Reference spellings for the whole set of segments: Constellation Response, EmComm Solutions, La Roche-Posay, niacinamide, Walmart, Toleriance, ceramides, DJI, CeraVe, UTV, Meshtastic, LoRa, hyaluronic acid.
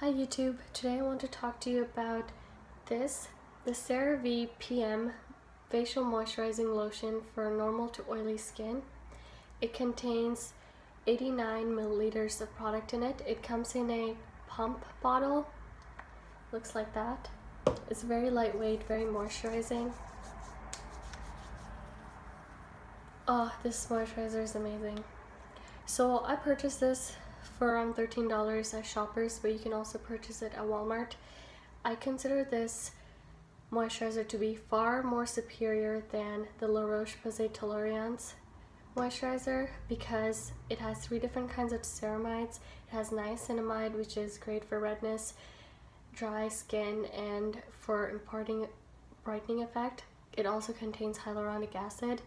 Hi YouTube, today I want to talk to you about the CeraVe PM Facial Moisturizing Lotion for normal to oily skin. It contains 89 milliliters of product in it. It comes in a pump bottle, looks like that. It's very lightweight, very moisturizing. Oh, this moisturizer is amazing. So I purchased this for around $13 at Shoppers, but you can also purchase it at Walmart. I consider this moisturizer to be far more superior than the La Roche-Posay Toleriance moisturizer because it has three different kinds of ceramides. It has niacinamide, which is great for redness, dry skin, and for imparting a brightening effect. It also contains hyaluronic acid,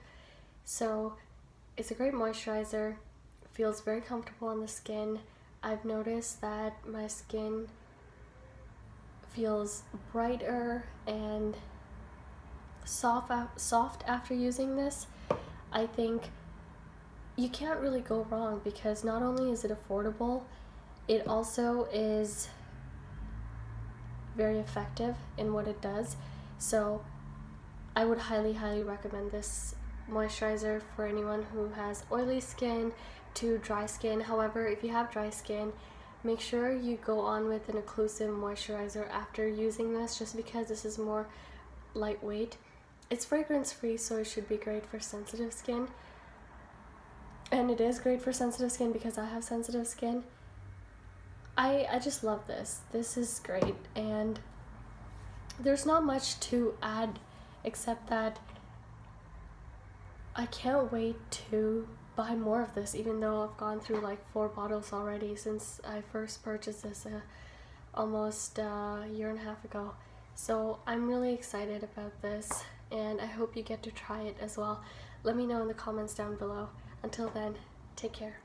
so it's a great moisturizer. Feels very comfortable on the skin. I've noticed that my skin feels brighter and soft after using this. I think you can't really go wrong because not only is it affordable, it also is very effective in what it does. So I would highly recommend this moisturizer for anyone who has oily skin to dry skin. However, if you have dry skin, make sure you go on with an occlusive moisturizer after using this, just because this is more lightweight. It's fragrance free, so it should be great for sensitive skin, and it is great for sensitive skin because I have sensitive skin. I just love this is great, and there's not much to add except that I can't wait to buy more of this, even though I've gone through like 4 bottles already since I first purchased this almost a year and a half ago. So I'm really excited about this, and I hope you get to try it as well. Let me know in the comments down below. Until then, take care.